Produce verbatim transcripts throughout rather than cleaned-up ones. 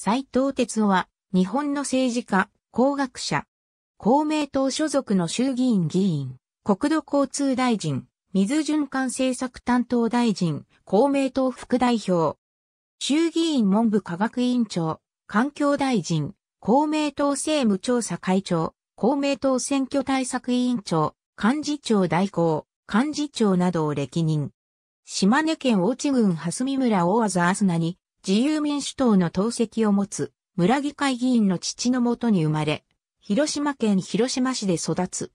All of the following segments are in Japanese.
斉藤鉄夫は、日本の政治家、工学者、公明党所属の衆議院議員、国土交通大臣、水循環政策担当大臣、公明党副代表、衆議院文部科学委員長、環境大臣、公明党政務調査会長、公明党選挙対策委員長、幹事長代行、幹事長などを歴任。島根県大津郡蓮見村大字あすなに、自由民主党の党籍を持つ、村議会議員の父のもとに生まれ、広島県広島市で育つ。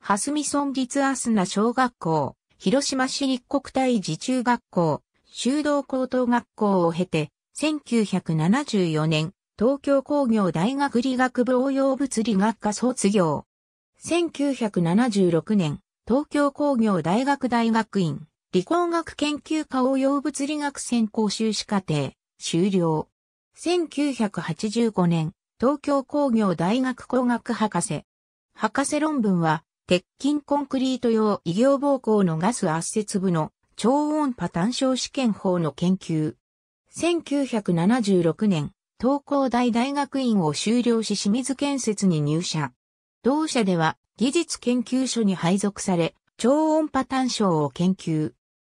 蓮見村立あすな小学校、広島市立国体寺中学校、修道高等学校を経て、せんきゅうひゃくななじゅうよねん、東京工業大学理学部応用物理学科卒業。せんきゅうひゃくななじゅうろくねん、東京工業大学大学院。理工学研究科応用物理学専攻修士課程、修了。せんきゅうひゃくはちじゅうごねん、東京工業大学工学博士。博士論文は、鉄筋コンクリート用異形膀胱のガス圧接部の超音波単焦試験法の研究。せんきゅうひゃくななじゅうろくねん、東工大大学院を修了し清水建設に入社。同社では、技術研究所に配属され、超音波単焦を研究。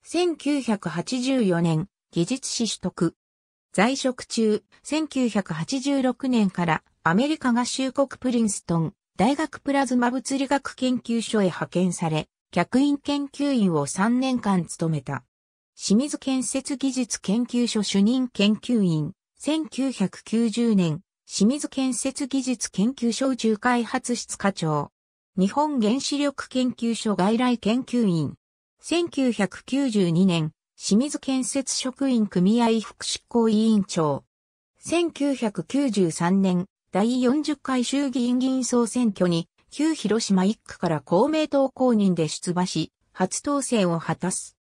せんきゅうひゃくはちじゅうよねん、技術士取得。在職中、せんきゅうひゃくはちじゅうろくねんからアメリカ合衆国プリンストン大学プラズマ物理学研究所へ派遣され、客員研究員をさんねんかん務めた。清水建設技術研究所主任研究員、せんきゅうひゃくきゅうじゅうねん、清水建設技術研究所宇宙開発室課長。日本原子力研究所外来研究員。せんきゅうひゃくきゅうじゅうにねん、清水建設職員組合副執行委員長。せんきゅうひゃくきゅうじゅうさんねん、だいよんじゅっかい衆議院議員総選挙に、旧広島いっくから公明党公認で出馬し、初当選を果たす。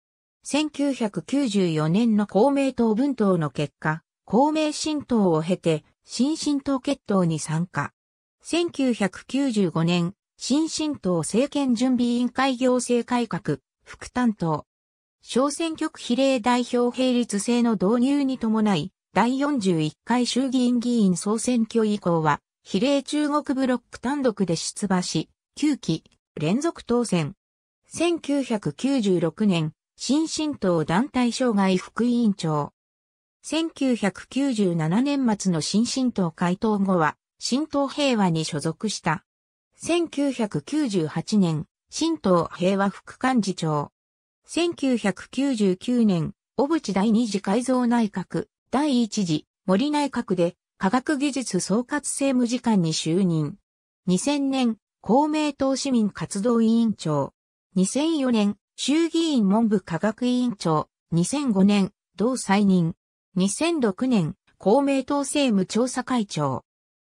せんきゅうひゃくきゅうじゅうよねんの公明党分党の結果、公明新党を経て、新進党結党に参加。せんきゅうひゃくきゅうじゅうごねん、新進党政権準備委員会行政改革、副担当。小選挙区比例代表並立制の導入に伴い、だいよんじゅういっかい衆議院議員総選挙以降は、比例中国ブロック単独で出馬し、きゅうき連続当選。せんきゅうひゃくきゅうじゅうろくねん、新進党団体渉外副委員長。せんきゅうひゃくきゅうじゅうななねん末の新進党解党後は、新党平和に所属した。せんきゅうひゃくきゅうじゅうはちねん、新党平和副幹事長。せんきゅうひゃくきゅうじゅうきゅうねん、小渕第二次改造内閣、第一次森内閣で科学技術総括政務次官に就任。にせんねん、公明党市民活動委員長。にせんよねん、衆議院文部科学委員長。にせんごねん、同再任。にせんろくねん、公明党政務調査会長。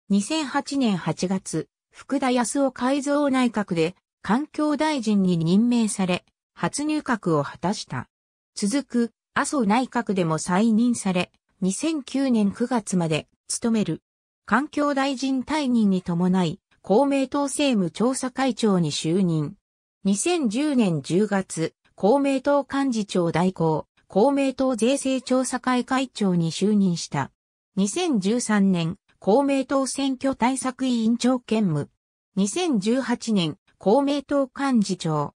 にせんはちねんはちがつ、福田康夫改造内閣で環境大臣に任命され、初入閣を果たした。続く、麻生内閣でも再任され、にせんきゅうねんくがつまで務める。環境大臣退任に伴い、公明党政務調査会長に就任。にせんじゅうねんじゅうがつ、公明党幹事長代行、公明党税制調査会会長に就任した。にせんじゅうさんねん、公明党選挙対策委員長兼務。にせんじゅうはちねん、公明党幹事長。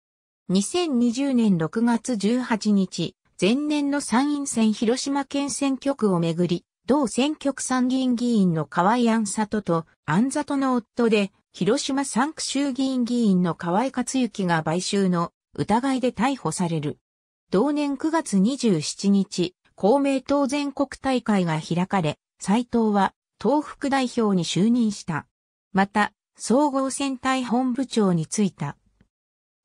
にせんにじゅうねんろくがつじゅうはちにち、前年の参院選広島県選挙区をめぐり、同選挙区参議院議員の河井案里と案里の夫で、広島さんく衆議院議員の河井克行が買収の疑いで逮捕される。同年くがつにじゅうしちにち、公明党全国大会が開かれ、斉藤は、党副代表に就任した。また、総合選対本部長に就いた。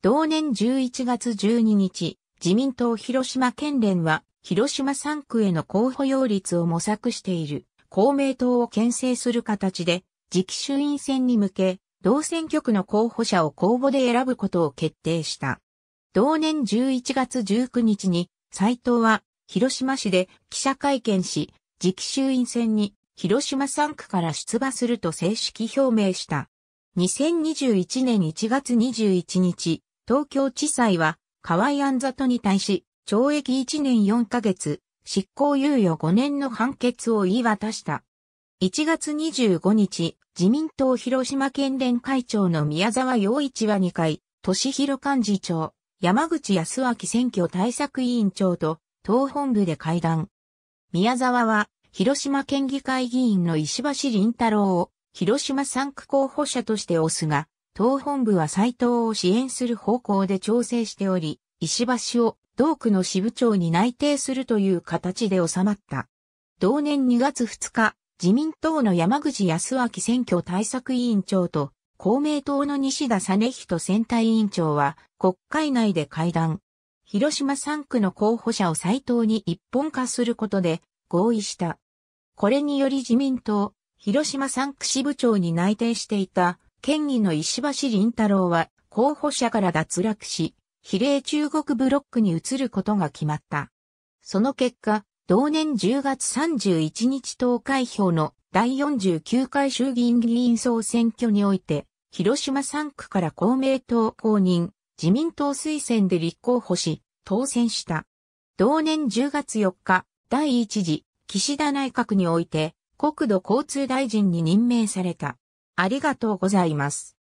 同年じゅういちがつじゅうににち、自民党広島県連は、広島さんくへの候補擁立を模索している公明党を牽制する形で、次期衆院選に向け、同選挙区の候補者を公募で選ぶことを決定した。同年じゅういちがつじゅうくにちに、斉藤は、広島市で記者会見し、次期衆院選に、広島さんくから出馬すると正式表明した。にせんにじゅういちねんいちがつにじゅういちにち、東京地裁は、河井案里に対し、懲役いちねんよんかげつ、執行猶予ごねんの判決を言い渡した。いちがつにじゅうごにち、自民党広島県連会長の宮沢洋一はにかい、敏弘幹事長、山口泰明選挙対策委員長と、党本部で会談。宮沢は、広島県議会議員の石橋林太郎を、広島さんく候補者として推すが、党本部は斉藤を支援する方向で調整しており、石橋を同区の支部長に内定するという形で収まった。同年にがつふつか、自民党の山口泰明選挙対策委員長と公明党の西田実仁選対委員長は国会内で会談。広島さんくの候補者を斉藤に一本化することで合意した。これにより自民党、広島さんく支部長に内定していた県議の石橋林太郎は候補者から脱落し、比例中国ブロックに移ることが決まった。その結果、同年じゅうがつさんじゅういちにち投開票のだいよんじゅうきゅうかい衆議院議員総選挙において、広島さんくから公明党公認、自民党推薦で立候補し、当選した。同年じゅうがつよっか、だいいちじ、岸田内閣において、国土交通大臣に任命された。ありがとうございます。